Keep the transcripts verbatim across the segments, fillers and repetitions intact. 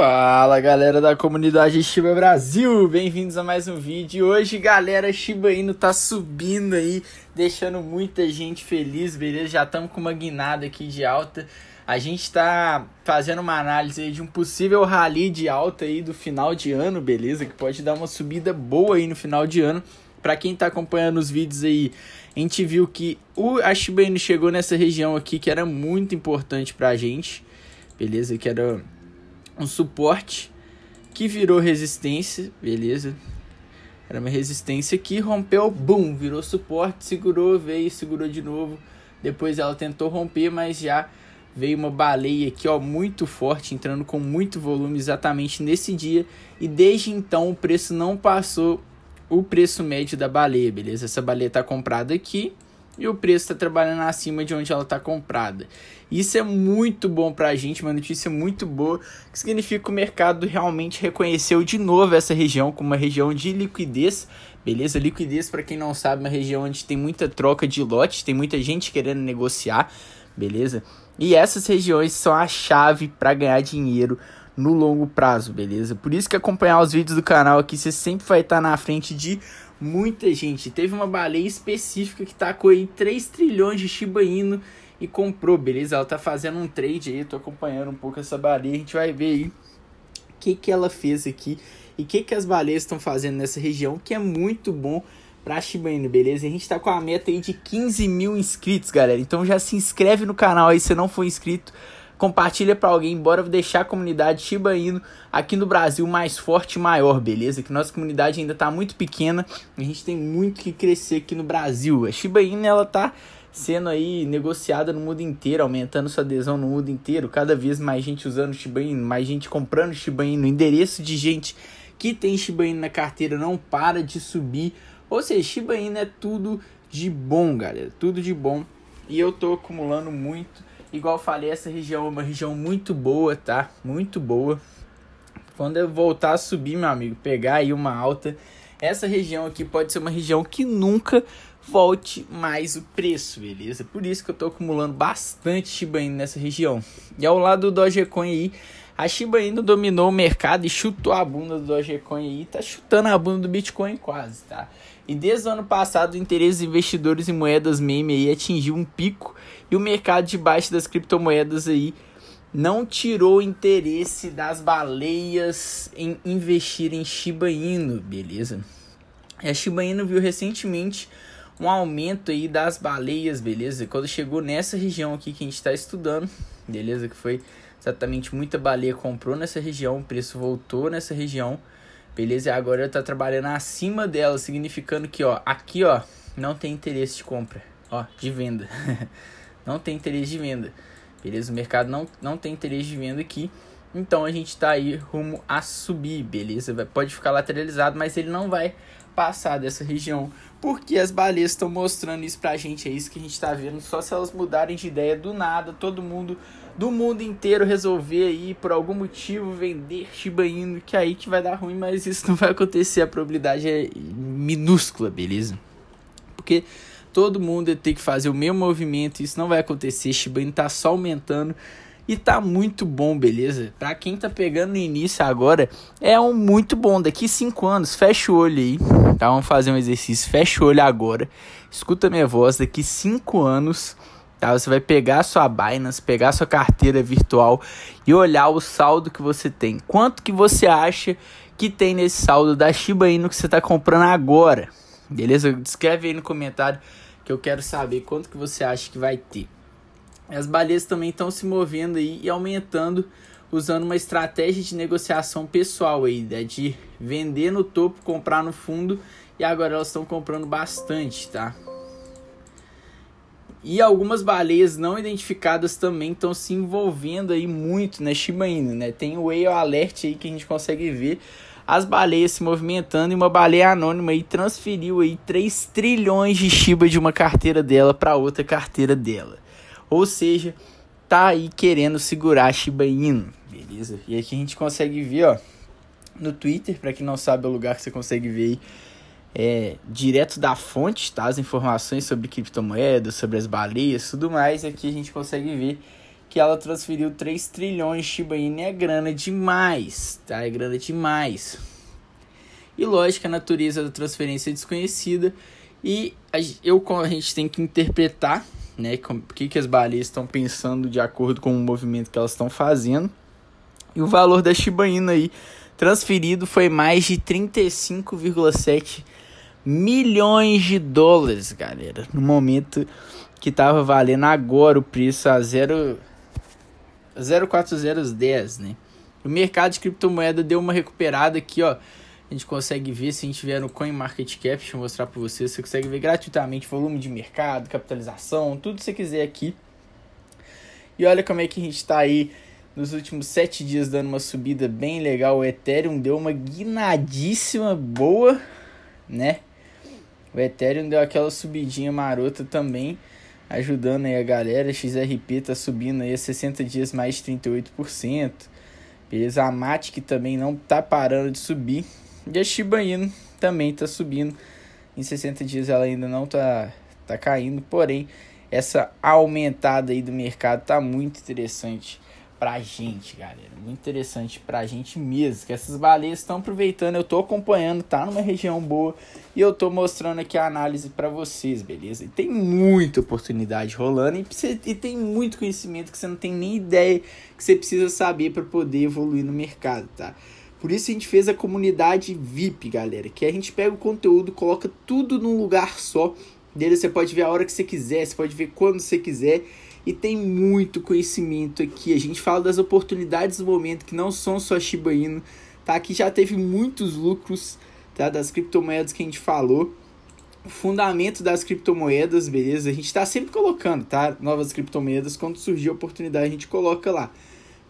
Fala galera da comunidade Shiba Brasil, bem-vindos a mais um vídeo. Hoje galera, Shiba Inu tá subindo aí, deixando muita gente feliz, beleza? Já estamos com uma guinada aqui de alta. A gente tá fazendo uma análise aí de um possível rally de alta aí do final de ano, beleza? Que pode dar uma subida boa aí no final de ano. Para quem tá acompanhando os vídeos aí, a gente viu que o a Shiba Inu chegou nessa região aqui que era muito importante pra gente, beleza? Que era um suporte que virou resistência, beleza? Era uma resistência que rompeu, boom, virou suporte, segurou, veio, segurou de novo. Depois ela tentou romper, mas já veio uma baleia aqui, ó, muito forte, entrando com muito volume exatamente nesse dia. E desde então o preço não passou o preço médio da baleia, beleza? Essa baleia tá comprada aqui e o preço está trabalhando acima de onde ela está comprada. Isso é muito bom para a gente, uma notícia muito boa, que significa que o mercado realmente reconheceu de novo essa região como uma região de liquidez, beleza? Liquidez, para quem não sabe, é uma região onde tem muita troca de lote, tem muita gente querendo negociar, beleza? E essas regiões são a chave para ganhar dinheiro no longo prazo, beleza? Por isso que acompanhar os vídeos do canal aqui, você sempre vai estar tá na frente de muita gente. Teve uma baleia específica que tacou aí três trilhões de Shiba Inu e comprou, beleza? Ela tá fazendo um trade aí, tô acompanhando um pouco essa baleia. A gente vai ver aí o que que ela fez aqui e o que que as baleias estão fazendo nessa região, que é muito bom pra Shiba Inu, beleza? A gente tá com a meta aí de quinze mil inscritos, galera. Então já se inscreve no canal aí se não for inscrito. Compartilha para alguém, bora deixar a comunidade Shiba Inu aqui no Brasil mais forte e maior, beleza? Que nossa comunidade ainda tá muito pequena, a gente tem muito que crescer aqui no Brasil. A Shiba Inu, ela tá sendo aí negociada no mundo inteiro, aumentando sua adesão no mundo inteiro, cada vez mais gente usando Shiba Inu, mais gente comprando Shiba Inu, o endereço de gente que tem Shiba Inu na carteira não para de subir. Ou seja, Shiba Inu é tudo de bom, galera, tudo de bom. E eu tô acumulando muito. Igual eu falei, essa região é uma região muito boa, tá? Muito boa. Quando eu voltar a subir, meu amigo, pegar aí uma alta, essa região aqui pode ser uma região que nunca volte mais o preço, beleza? Por isso que eu tô acumulando bastante Shiba Inu nessa região. E ao lado do Dogecoin aí, a Shiba Inu dominou o mercado e chutou a bunda do Dogecoin aí. Tá chutando a bunda do Bitcoin quase, tá? E desde o ano passado, o interesse dos investidores em moedas meme aí atingiu um pico e o mercado de baixo das criptomoedas aí não tirou o interesse das baleias em investir em Shiba Inu, beleza? E a Shiba Inu viu recentemente um aumento aí das baleias, beleza? Quando chegou nessa região aqui que a gente está estudando, beleza? Que foi exatamente muita baleia comprou nessa região, o preço voltou nessa região. Beleza, agora tá trabalhando acima dela, significando que, ó, aqui, ó, não tem interesse de compra, ó, de venda. Não tem interesse de venda, beleza? O mercado não, não tem interesse de venda aqui, então a gente tá aí rumo a subir, beleza? Vai, pode ficar lateralizado, mas ele não vai passar dessa região, porque as baleias estão mostrando isso pra gente, é isso que a gente tá vendo, só se elas mudarem de ideia do nada, todo mundo... do mundo inteiro resolver aí, por algum motivo, vender Shiba Inu, que aí que vai dar ruim, mas isso não vai acontecer, a probabilidade é minúscula, beleza? Porque todo mundo tem que fazer o mesmo movimento, isso não vai acontecer, Shiba Inu tá só aumentando e tá muito bom, beleza? Pra quem tá pegando no início agora, é um muito bom, daqui cinco anos, fecha o olho aí, tá? Vamos fazer um exercício, fecha o olho agora, escuta minha voz, daqui cinco anos... Tá, você vai pegar a sua Binance, pegar a sua carteira virtual e olhar o saldo que você tem. Quanto que você acha que tem nesse saldo da Shiba Inu que você está comprando agora? Beleza? Escreve aí no comentário que eu quero saber quanto que você acha que vai ter. As baleias também estão se movendo aí e aumentando, usando uma estratégia de negociação pessoal aí, né? De vender no topo, comprar no fundo, e agora elas estão comprando bastante, tá? E algumas baleias não identificadas também estão se envolvendo aí muito na Shiba Inu, né? Tem o Whale Alert aí que a gente consegue ver as baleias se movimentando, e uma baleia anônima aí transferiu aí três trilhões de Shiba de uma carteira dela para outra carteira dela. Ou seja, tá aí querendo segurar a Shiba Inu, beleza? E aqui a gente consegue ver, ó, no Twitter, para quem não sabe é o lugar que você consegue ver aí. É, direto da fonte, tá? As informações sobre criptomoedas, sobre as baleias, tudo mais. Aqui a gente consegue ver que ela transferiu três trilhões de Shiba Inu, é grana demais, tá? É grana demais. E lógico, a natureza da transferência é desconhecida e a, eu, a gente tem que interpretar, né, o que, que as baleias estão pensando de acordo com o movimento que elas estão fazendo. E o valor da Shiba Inu aí transferido foi mais de trinta e cinco vírgula sete milhões de dólares, galera. No momento que estava valendo agora o preço a zero vírgula quatro zero dez, né? O mercado de criptomoeda deu uma recuperada aqui, ó. A gente consegue ver, se a gente vier no CoinMarketCap, deixa eu mostrar para vocês, você consegue ver gratuitamente volume de mercado, capitalização, tudo que você quiser aqui. E olha como é que a gente está aí nos últimos sete dias dando uma subida bem legal. O Ethereum deu uma guinadíssima boa, né? O Ethereum deu aquela subidinha marota também, ajudando aí a galera. X R P tá subindo aí a sessenta dias mais de trinta e oito por cento. Beleza? A Matic também não tá parando de subir. E a Shiba Inu também tá subindo. Em sessenta dias ela ainda não tá, tá caindo. Porém, essa aumentada aí do mercado tá muito interessante pra gente, galera. Muito interessante pra gente mesmo. Que essas baleias estão aproveitando. Eu tô acompanhando, tá numa região boa. E eu tô mostrando aqui a análise pra vocês, beleza? E tem muita oportunidade rolando. E, você, e tem muito conhecimento que você não tem nem ideia que você precisa saber pra poder evoluir no mercado, tá? Por isso a gente fez a comunidade V I P, galera, que a gente pega o conteúdo, coloca tudo num lugar só. Dele você pode ver a hora que você quiser, você pode ver quando você quiser. E tem muito conhecimento aqui. A gente fala das oportunidades do momento, que não são só Shiba Inu, tá? Aqui já teve muitos lucros, tá? Das criptomoedas que a gente falou. O fundamento das criptomoedas, beleza? A gente tá sempre colocando, tá? Novas criptomoedas, quando surgir a oportunidade, a gente coloca lá,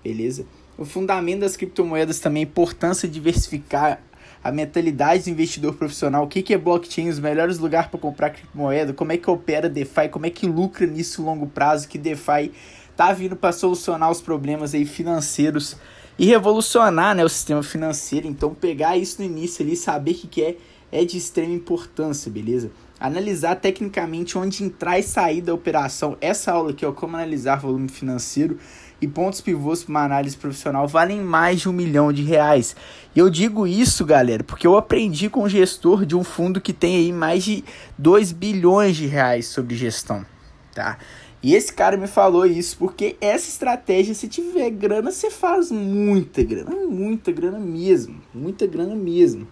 beleza? O fundamento das criptomoedas também, a importância de diversificar, a mentalidade do investidor profissional, o que, que é blockchain, os melhores lugares para comprar criptomoeda, como é que opera DeFi, como é que lucra nisso a longo prazo, que DeFi tá vindo para solucionar os problemas aí financeiros e revolucionar, né, o sistema financeiro. Então pegar isso no início ali, saber o que, que é, é de extrema importância, beleza? Analisar tecnicamente onde entrar e sair da operação. Essa aula aqui, ó, como analisar volume financeiro e pontos pivôs para uma análise profissional, valem mais de um milhão de reais. E eu digo isso, galera, porque eu aprendi com um gestor de um fundo que tem aí mais de dois bilhões de reais sobre gestão, tá? E esse cara me falou isso, porque essa estratégia, se tiver grana, você faz muita grana, muita grana mesmo, muita grana mesmo.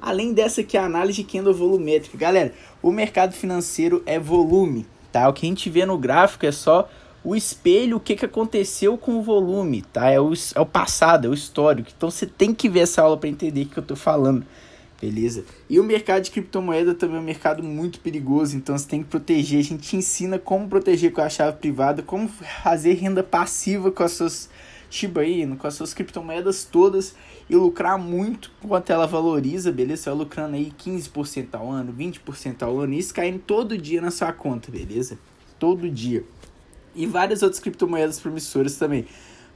Além dessa aqui, a análise de candle volumétrica. Galera, o mercado financeiro é volume, tá? O que a gente vê no gráfico é só o espelho, o que, que aconteceu com o volume, tá? É o, é o passado, é o histórico. Então você tem que ver essa aula para entender o que eu tô falando, beleza? E o mercado de criptomoeda também é um mercado muito perigoso, então você tem que proteger. A gente ensina como proteger com a chave privada, como fazer renda passiva com as suas Shiba Inu, com as suas criptomoedas todas e lucrar muito quanto ela valoriza, beleza? Você vai lucrando aí quinze por cento ao ano, vinte por cento ao ano, e isso caindo todo dia na sua conta, beleza? Todo dia. E várias outras criptomoedas promissoras também.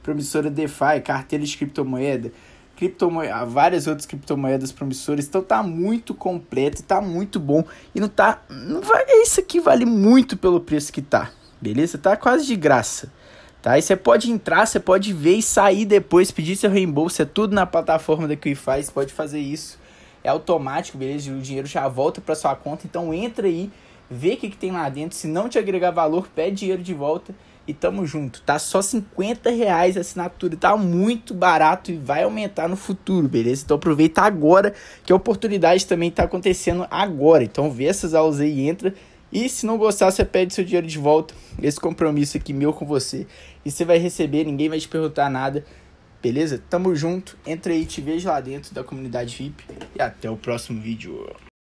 Promissora DeFi, carteira de criptomoeda, criptomoeda, várias outras criptomoedas promissoras. Então tá muito completo, tá muito bom. E não tá... Não vai, isso aqui vale muito pelo preço que tá, beleza? Tá quase de graça, tá? E você pode entrar, você pode ver e sair depois, pedir seu reembolso. É tudo na plataforma da Kiwify, você pode fazer isso. É automático, beleza? O dinheiro já volta para sua conta. Então entra aí, vê o que, que tem lá dentro. Se não te agregar valor, pede dinheiro de volta e tamo junto, tá? Só cinquenta reais a assinatura, tá muito barato e vai aumentar no futuro, beleza? Então aproveita agora, que a oportunidade também tá acontecendo agora. Então vê essas aulas aí e entra. E se não gostar, você pede seu dinheiro de volta. Esse compromisso aqui meu com você. E você vai receber, ninguém vai te perguntar nada, beleza? Tamo junto, entra aí, te vejo lá dentro da comunidade V I P. E até o próximo vídeo.